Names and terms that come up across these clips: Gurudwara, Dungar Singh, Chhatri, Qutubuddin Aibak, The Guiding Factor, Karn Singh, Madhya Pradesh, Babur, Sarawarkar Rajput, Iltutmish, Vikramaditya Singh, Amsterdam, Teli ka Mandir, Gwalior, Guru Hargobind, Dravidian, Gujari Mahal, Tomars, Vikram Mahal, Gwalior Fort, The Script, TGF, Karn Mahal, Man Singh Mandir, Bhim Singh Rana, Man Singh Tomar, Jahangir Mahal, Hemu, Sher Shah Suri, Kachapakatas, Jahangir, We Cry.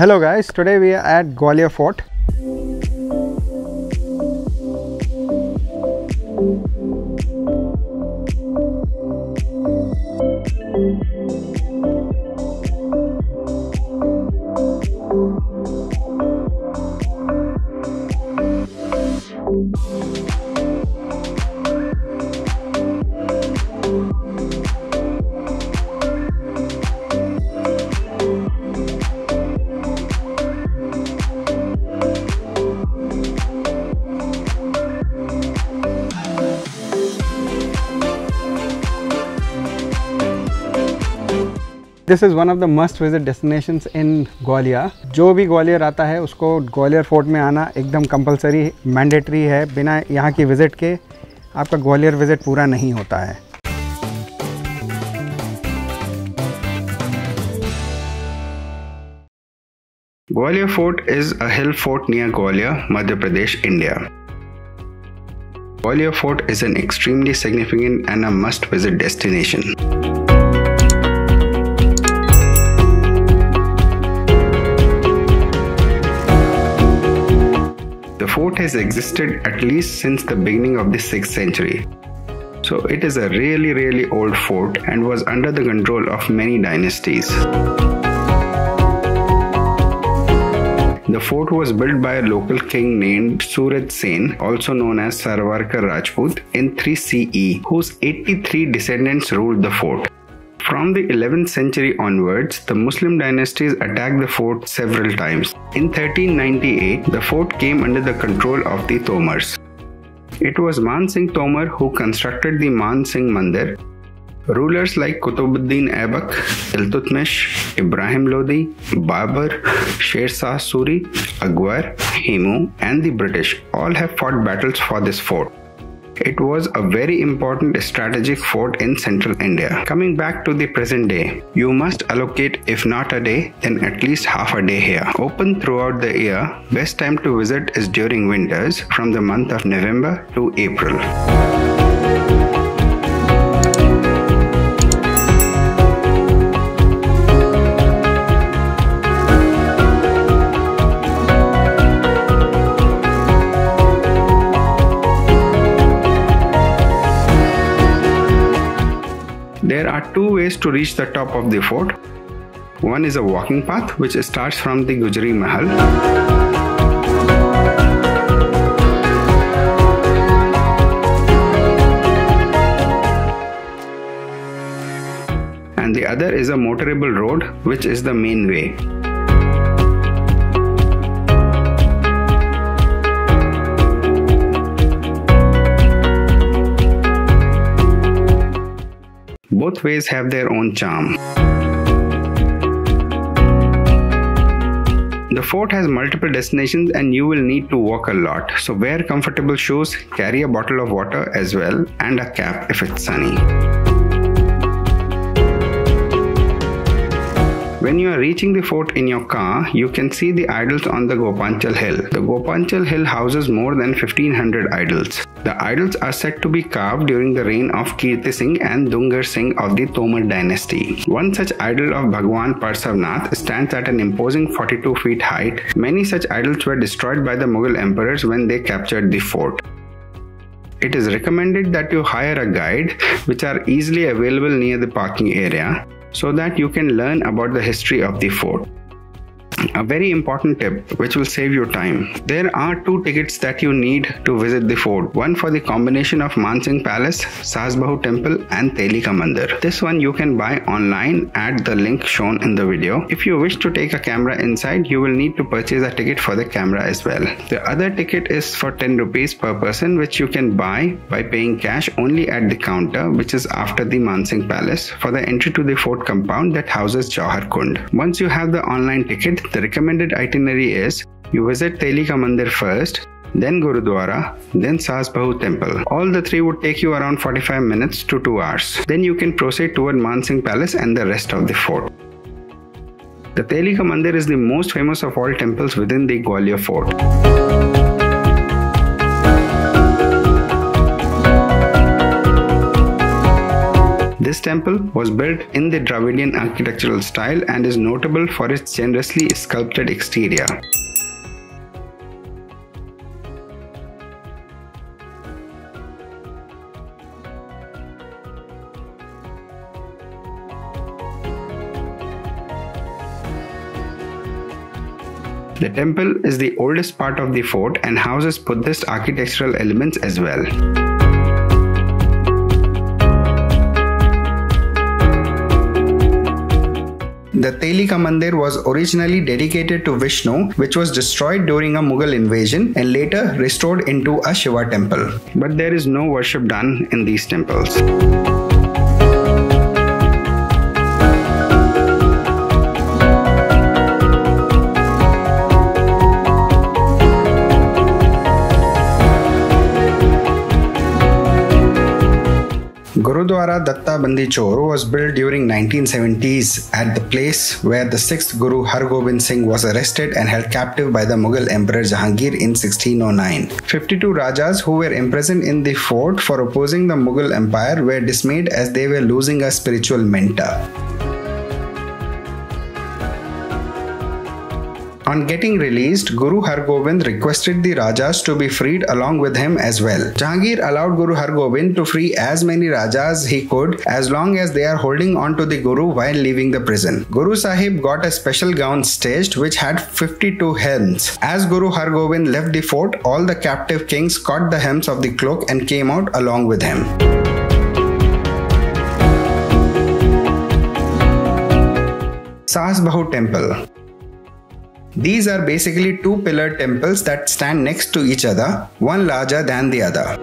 Hello guys, today we are at Gwalior Fort. This is one of the must visit destinations in Gwalior. जो भी ग्वालियर आता है उसको Gwalior fort में आना एकदम कंपलसरी मैंडेटरी है. बिना यहाँ की विज़िट के आपका ग्वालियर विज़िट पूरा नहीं होता है. Gwalior Fort is a hill fort near Gwalior, Madhya Pradesh, India. Gwalior Fort is an extremely significant and a must visit destination. The fort has existed at least since the beginning of the 6th century. So it is a really old fort and was under the control of many dynasties. The fort was built by a local king named Suraj Sen, also known as Sarawarkar Rajput, in 3 CE, whose 83 descendants ruled the fort. From the 11th century onwards, the Muslim dynasties attacked the fort several times. In 1398, the fort came under the control of the Tomars. It was Man Singh Tomar who constructed the Man Singh Mandir. Rulers like Qutubuddin Aibak, Iltutmish, Ibrahim Lodi, Babur, Sher Shah Suri, Akbar, Hemu and the British all have fought battles for this fort. It was a very important strategic fort in central India. Coming back to the present day, you must allocate if not a day, then at least half a day here. Open throughout the year, best time to visit is during winters from the month of November to April. There are two ways to reach the top of the fort. One is a walking path which starts from the Gujari Mahal. And the other is a motorable road which is the main way. Both ways have their own charm. The fort has multiple destinations and you will need to walk a lot. So wear comfortable shoes, carry a bottle of water as well and a cap if it's sunny. When you are reaching the fort in your car, you can see the idols on the Gopanchal hill. The Gopanchal hill houses more than 1500 idols. The idols are said to be carved during the reign of Kirti Singh and Dungar Singh of the Tomar dynasty. One such idol of Bhagawan Parsvanath stands at an imposing 42 feet height. Many such idols were destroyed by the Mughal emperors when they captured the fort. It is recommended that you hire a guide, which are easily available near the parking area, so that you can learn about the history of the fort. A very important tip which will save you time. There are two tickets that you need to visit the fort. One for the combination of Man Singh Palace, Saas Bahu Temple and Teli ka Mandir. This one you can buy online at the link shown in the video. If you wish to take a camera inside, you will need to purchase a ticket for the camera as well. The other ticket is for 10 rupees per person, which you can buy by paying cash only at the counter, which is after the Man Singh Palace, for the entry to the fort compound that houses Jauhar Kund. Once you have the online ticket, the recommended itinerary is you visit Teli ka Mandir first, then Gurudwara, then Saas Bahu Temple. All the three would take you around 45 minutes to 2 hours. Then you can proceed toward Man Singh Palace and the rest of the fort. The Teli ka Mandir is the most famous of all temples within the Gwalior Fort. This temple was built in the Dravidian architectural style and is notable for its generously sculpted exterior. The temple is the oldest part of the fort and houses Buddhist architectural elements as well. The Teli ka Mandir was originally dedicated to Vishnu, which was destroyed during a Mughal invasion and later restored into a Shiva temple. But there is no worship done in these temples. Gurudwara Data Bandi Choro was built during 1970s at the place where the 6th Guru Hargobind Singh was arrested and held captive by the Mughal Emperor Jahangir in 1609. 52 Rajas who were imprisoned in the fort for opposing the Mughal Empire were dismayed as they were losing a spiritual mentor. On getting released, Guru Hargobind requested the Rajas to be freed along with him as well. Jahangir allowed Guru Hargobind to free as many Rajas he could as long as they are holding on to the Guru while leaving the prison. Guru Sahib got a special gown stitched which had 52 hems. As Guru Hargobind left the fort, all the captive kings caught the hems of the cloak and came out along with him. Saas Bahu Temple. These are basically two pillar temples that stand next to each other, one larger than the other.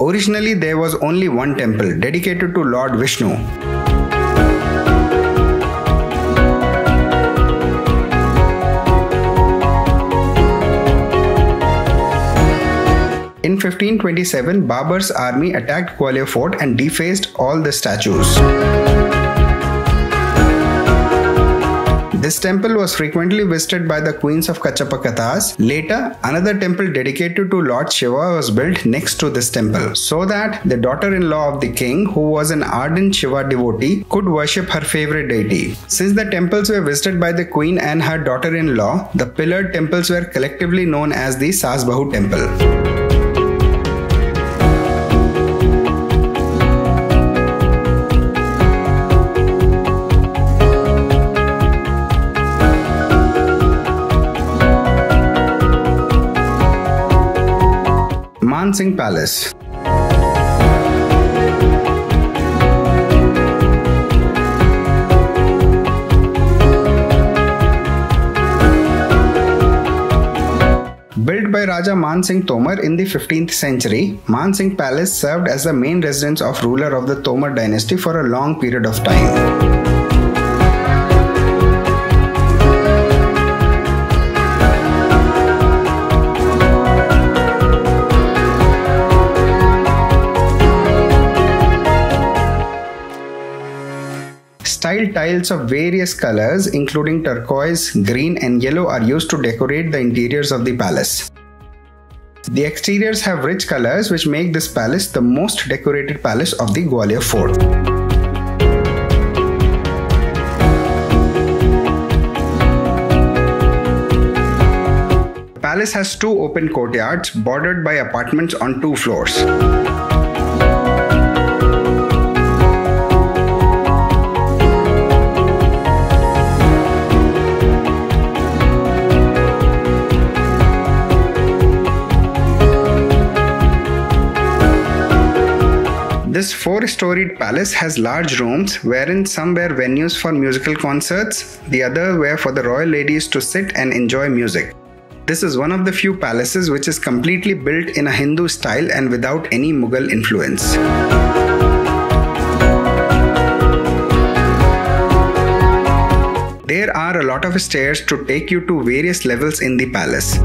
Originally, there was only one temple dedicated to Lord Vishnu. In 1527, Babur's army attacked Gwalior Fort and defaced all the statues. This temple was frequently visited by the queens of Kachapakatas. Later, another temple dedicated to Lord Shiva was built next to this temple, so that the daughter-in-law of the king, who was an ardent Shiva devotee, could worship her favorite deity. Since the temples were visited by the queen and her daughter-in-law, the pillared temples were collectively known as the Saas Bahu Temple. Man Singh Palace. Built by Raja Man Singh Tomar in the 15th century, Man Singh Palace served as the main residence of ruler of the Tomar dynasty for a long period of time. Tiled tiles of various colors, including turquoise, green and yellow, are used to decorate the interiors of the palace. The exteriors have rich colors which make this palace the most decorated palace of the Gwalior Fort. The palace has two open courtyards bordered by apartments on two floors. This four-storied palace has large rooms wherein some were venues for musical concerts, the other were for the royal ladies to sit and enjoy music. This is one of the few palaces which is completely built in a Hindu style and without any Mughal influence. There are a lot of stairs to take you to various levels in the palace.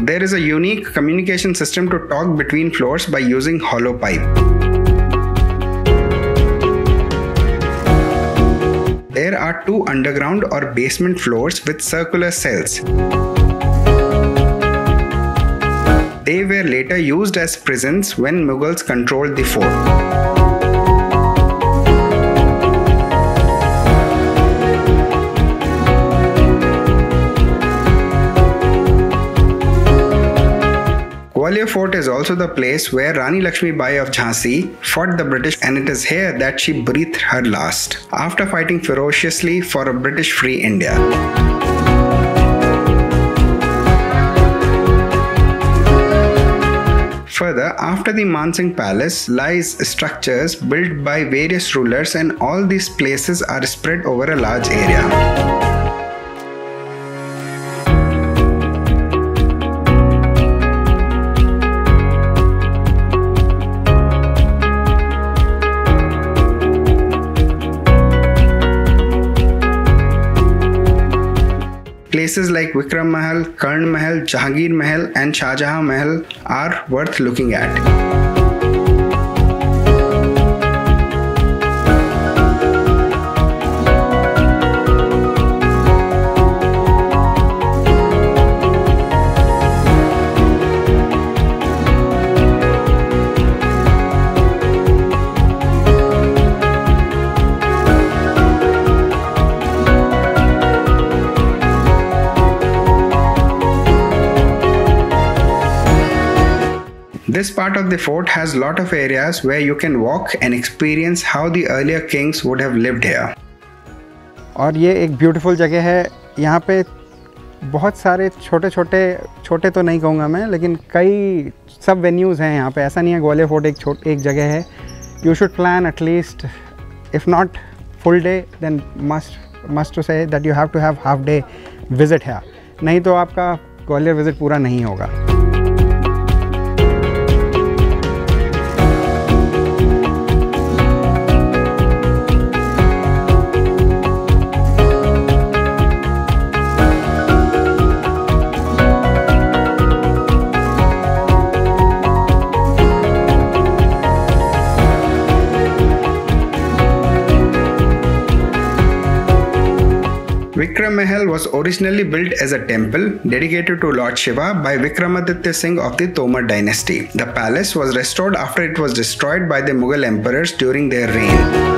There is a unique communication system to talk between floors by using hollow pipe. there are two underground or basement floors with circular cells. They were later used as prisons when Mughals controlled the fort. Gwalior Fort is also the place where Rani Lakshmi Bai of Jhansi fought the British, and it is here that she breathed her last, after fighting ferociously for a British-free India. Further, after the Man Singh Palace lies structures built by various rulers, and all these places are spread over a large area. Places like Vikram Mahal, Karn Mahal, Jahangir Mahal and Shah Jahan Mahal are worth looking at. This part of the fort has a lot of areas where you can walk and experience how the earlier kings would have lived here. और ये एक beautiful जगह है. यहाँ पे बहुत सारे छोटे तो नहीं कहूँगा मैं, लेकिन कई सब वेन्यूज़ हैं यहाँ पे. ऐसा नहीं है ग्वालियर फोर्ट एक जगह है. You should plan at least, if not full day, then must to say that you have to have half day visit here. नहीं तो आपका ग्वालियर विजिट पूरा नहीं होगा. Vikram Mahal was originally built as a temple dedicated to Lord Shiva by Vikramaditya Singh of the Tomar dynasty. The palace was restored after it was destroyed by the Mughal emperors during their reign.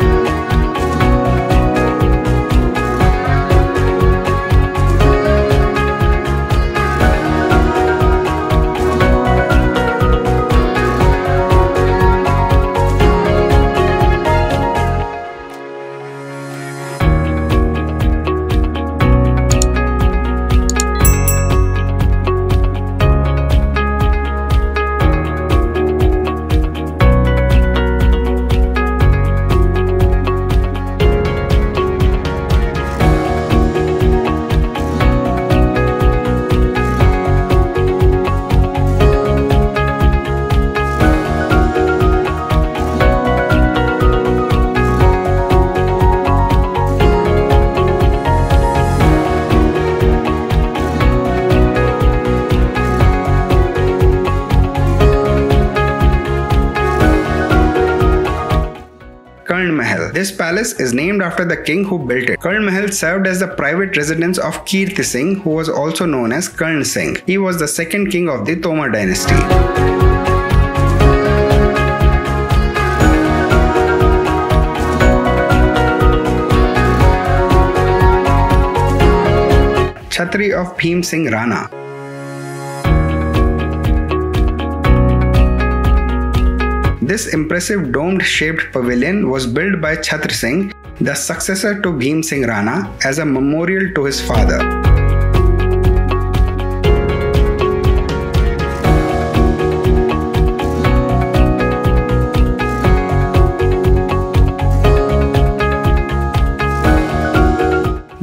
This palace is named after the king who built it. Karn Mahal served as the private residence of Kirti Singh, who was also known as Karn Singh. He was the second king of the Tomar dynasty. Chhatri of Bhim Singh Rana. This impressive domed-shaped pavilion was built by Chhatrasingh, the successor to Bhim Singh Rana, as a memorial to his father.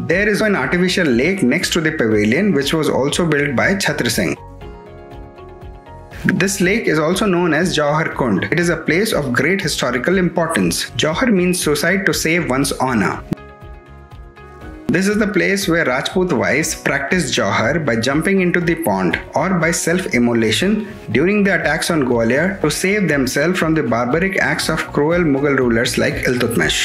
There is an artificial lake next to the pavilion, which was also built by Chhatrasingh. This lake is also known as Jauhar Kund. It is a place of great historical importance. Jauhar means suicide to save one's honor. This is the place where Rajput wives practiced Jauhar by jumping into the pond or by self-immolation during the attacks on Gwalior to save themselves from the barbaric acts of cruel Mughal rulers like Iltutmish.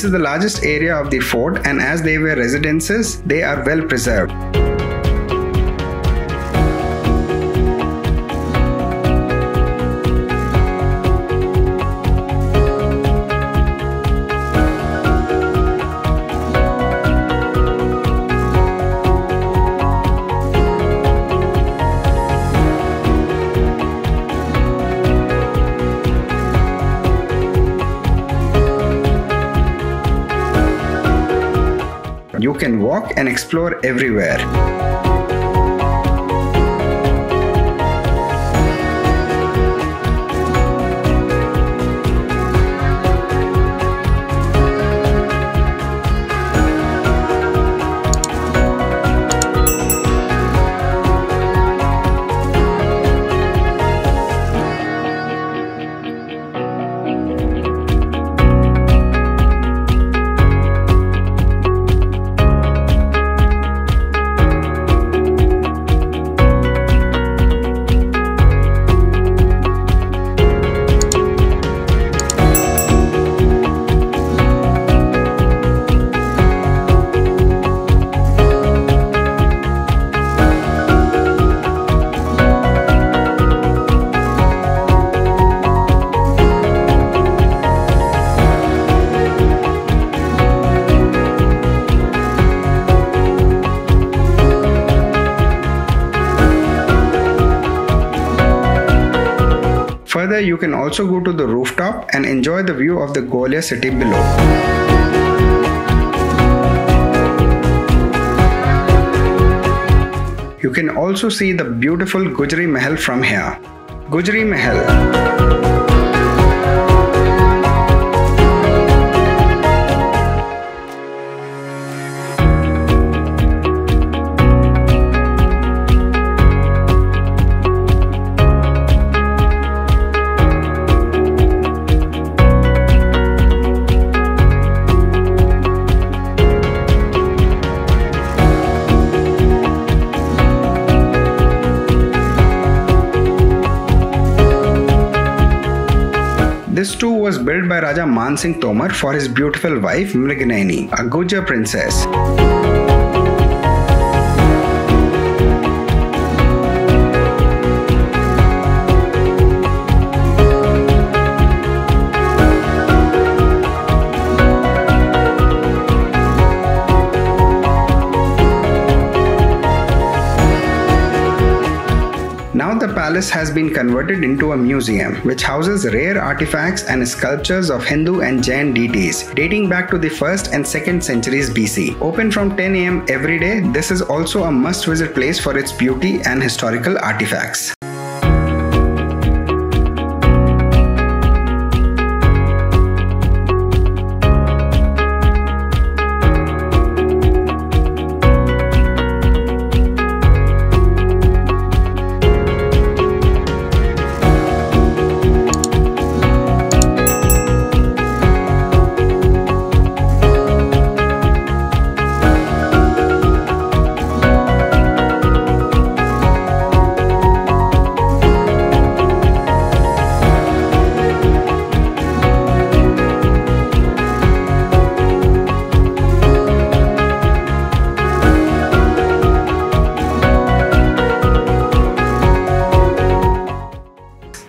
This is the largest area of the fort, and as they were residences, they are well preserved. You can walk and explore everywhere. Further, you can also go to the rooftop and enjoy the view of the Gwalior city below. You can also see the beautiful Gujari Mahal from here. Gujari Mahal. This too was built by Raja Man Singh Tomar for his beautiful wife Mrignani, a Gujar princess. Now the palace has been converted into a museum, which houses rare artifacts and sculptures of Hindu and Jain deities, dating back to the 1st and 2nd centuries BC. Open from 10 am every day, this is also a must-visit place for its beauty and historical artifacts.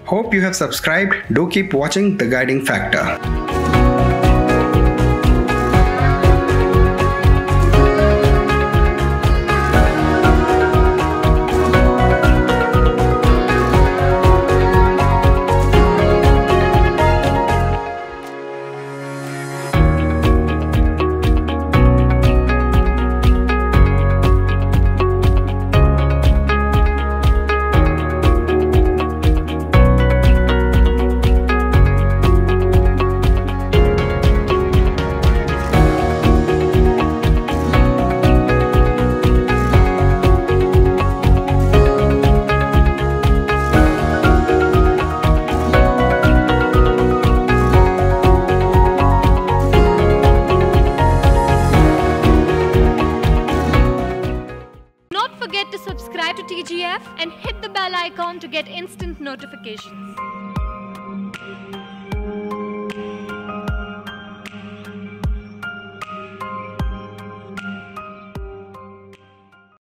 Hope you have subscribed. Do keep watching The Guiding Factor. Forget to subscribe to TGF and hit the bell icon to get instant notifications.